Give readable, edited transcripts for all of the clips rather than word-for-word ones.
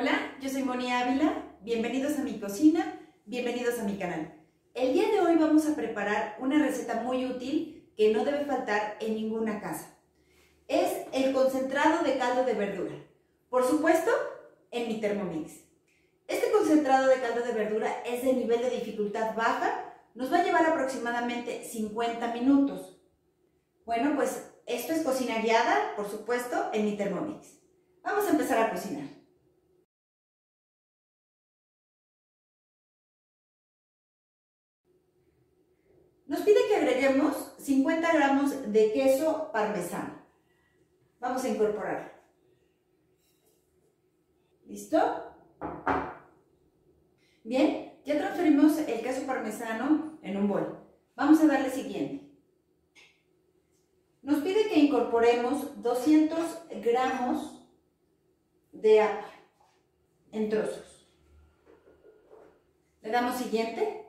Hola, yo soy Moni Ávila, bienvenidos a mi cocina, bienvenidos a mi canal. El día de hoy vamos a preparar una receta muy útil que no debe faltar en ninguna casa. Es el concentrado de caldo de verdura, por supuesto en mi Thermomix. Este concentrado de caldo de verdura es de nivel de dificultad baja, nos va a llevar aproximadamente 50 minutos. Bueno, pues esto es cocina guiada, por supuesto, en mi Thermomix. Vamos a empezar a cocinar. Nos pide que agreguemos 50 gramos de queso parmesano. Vamos a incorporarlo. ¿Listo? Bien, ya transferimos el queso parmesano en un bol. Vamos a darle siguiente. Nos pide que incorporemos 200 gramos de apio en trozos. Le damos siguiente.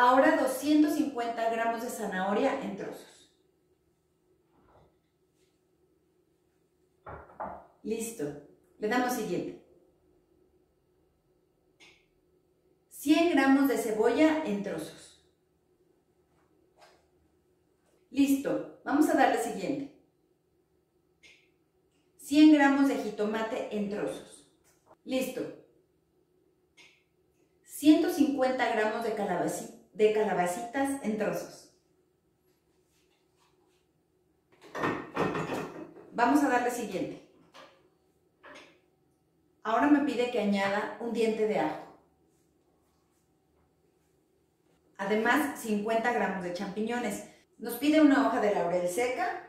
Ahora 250 gramos de zanahoria en trozos. Listo. Le damos siguiente. 100 gramos de cebolla en trozos. Listo. Vamos a darle siguiente. 100 gramos de jitomate en trozos. Listo. 150 gramos de calabacitas en trozos. Vamos a darle siguiente. Ahora me pide que añada un diente de ajo. Además, 50 gramos de champiñones. Nos pide una hoja de laurel seca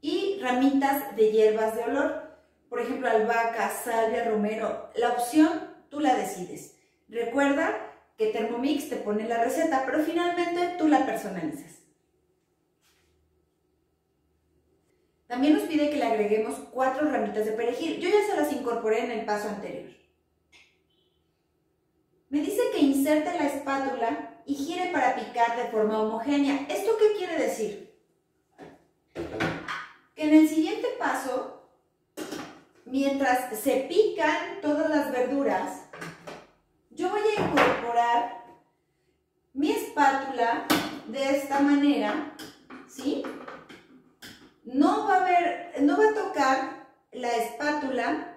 y ramitas de hierbas de olor. Por ejemplo, albahaca, salvia, romero. La opción tú la decides. Recuerda que Thermomix te pone la receta, pero finalmente tú la personalizas. También nos pide que le agreguemos 4 ramitas de perejil. Yo ya se las incorporé en el paso anterior. Me dice que inserte la espátula y gire para picar de forma homogénea. ¿Esto qué quiere decir? Que en el siguiente paso, mientras se pican todas las verduras, yo voy a incorporar mi espátula de esta manera, ¿sí? No va a tocar la espátula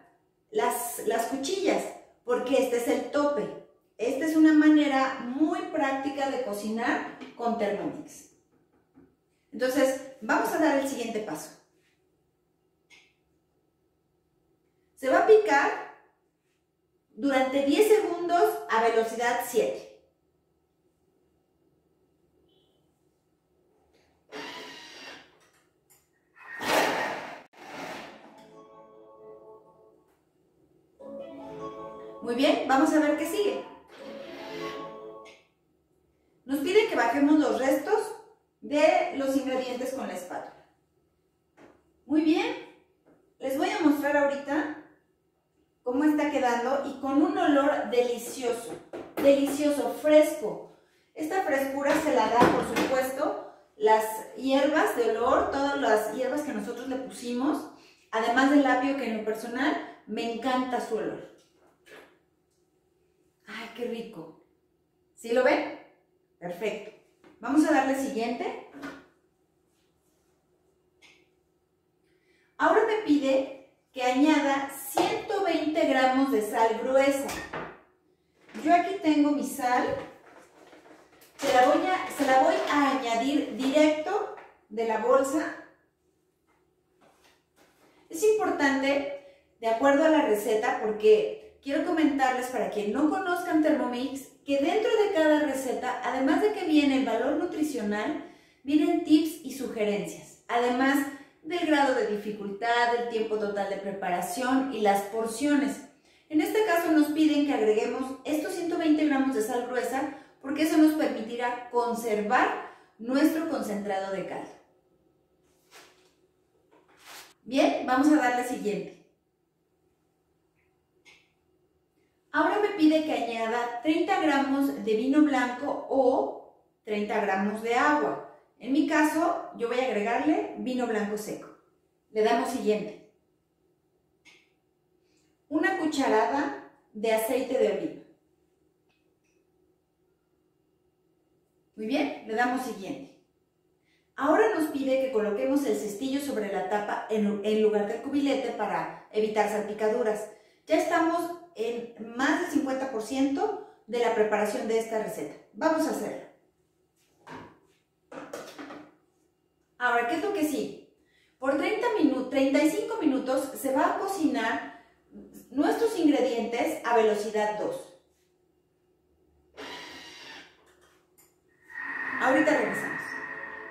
las cuchillas, porque este es el tope. Esta es una manera muy práctica de cocinar con Thermomix. Entonces, vamos a dar el siguiente paso. Se va a picar durante 10 segundos a velocidad 7. Muy bien, vamos a ver qué sigue. Nos pide que bajemos los restos de los ingredientes con la espátula. Muy bien, les voy a mostrar ahorita cómo está quedando y con un olor delicioso, delicioso, fresco. Esta frescura se la da, por supuesto, las hierbas de olor, todas las hierbas que nosotros le pusimos, además del apio que en lo personal me encanta su olor. ¡Ay, qué rico! ¿Sí lo ven? Perfecto. Vamos a darle siguiente. Ahora me pide que añada 120 gramos de sal gruesa. Yo aquí tengo mi sal, se la voy a añadir directo de la bolsa. Es importante, de acuerdo a la receta, porque quiero comentarles para quienes no conozcan Thermomix, que dentro de cada receta, además de que viene el valor nutricional, vienen tips y sugerencias. Además, del grado de dificultad, del tiempo total de preparación y las porciones. En este caso nos piden que agreguemos estos 120 gramos de sal gruesa porque eso nos permitirá conservar nuestro concentrado de caldo. Bien, vamos a darle siguiente. Ahora me pide que añada 30 gramos de vino blanco o 30 gramos de agua. En mi caso, yo voy a agregarle vino blanco seco. Le damos siguiente. una cucharada de aceite de oliva. Muy bien, le damos siguiente. Ahora nos pide que coloquemos el cestillo sobre la tapa en lugar del cubilete para evitar salpicaduras. Ya estamos en más del 50% de la preparación de esta receta. Vamos a hacerlo. Ahora, ¿qué es lo que sigue? Por 35 minutos se va a cocinar nuestros ingredientes a velocidad 2. Ahorita regresamos.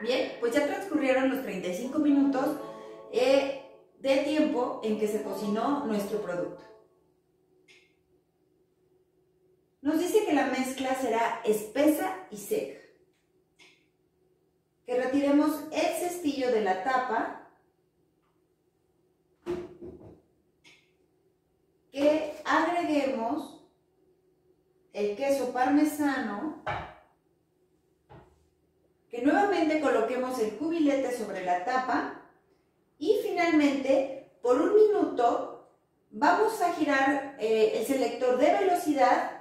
Bien, pues ya transcurrieron los 35 minutos de tiempo en que se cocinó nuestro producto. Nos dice que la mezcla será espesa y seca. Que retiremos el cestillo de la tapa. Que agreguemos el queso parmesano. Que nuevamente coloquemos el cubilete sobre la tapa y finalmente por 1 minuto vamos a girar el selector de velocidad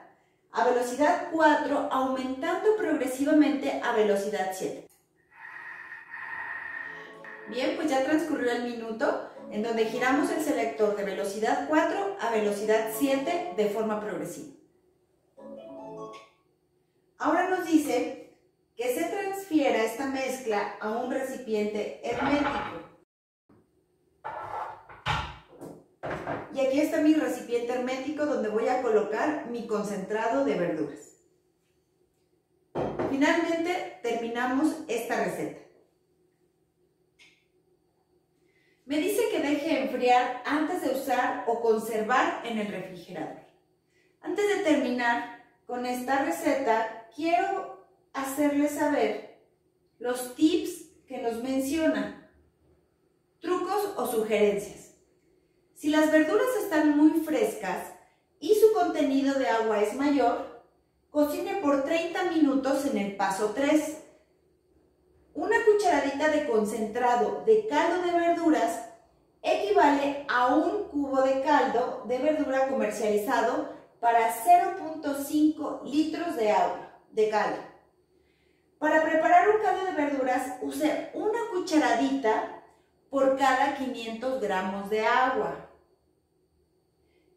a velocidad 4, aumentando progresivamente a velocidad 7. Bien, pues ya transcurrió el minuto en donde giramos el selector de velocidad 4 a velocidad 7 de forma progresiva. Ahora nos dice que se transfiera esta mezcla a un recipiente hermético. Y aquí está mi recipiente hermético donde voy a colocar mi concentrado de verduras. Finalmente terminamos esta receta. Me dice que deje enfriar antes de usar o conservar en el refrigerador. Antes de terminar con esta receta, quiero hacerles saber los tips que nos mencionan, trucos o sugerencias. Si las verduras están muy frescas y su contenido de agua es mayor, cocine por 30 minutos en el paso 3. Una cucharadita de concentrado de caldo de verduras equivale a 1 cubo de caldo de verdura comercializado para 0.5 litros de agua de caldo. Para preparar un caldo de verduras, use 1 cucharadita por cada 500 gramos de agua.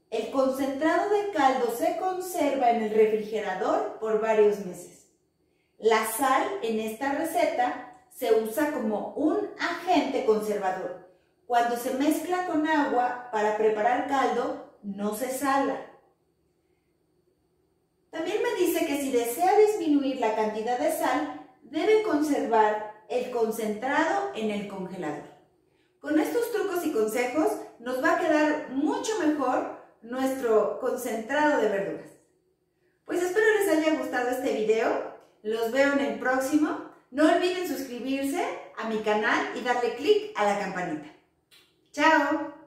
El concentrado de caldo se conserva en el refrigerador por varios meses. La sal en esta receta se usa como un agente conservador. Cuando se mezcla con agua para preparar caldo, no se sala. También me dice que si desea disminuir la cantidad de sal, debe conservar el concentrado en el congelador. Con estos trucos y consejos nos va a quedar mucho mejor nuestro concentrado de verduras. Pues espero les haya gustado este video, los veo en el próximo. No olviden suscribirse a mi canal y darle clic a la campanita. ¡Chao!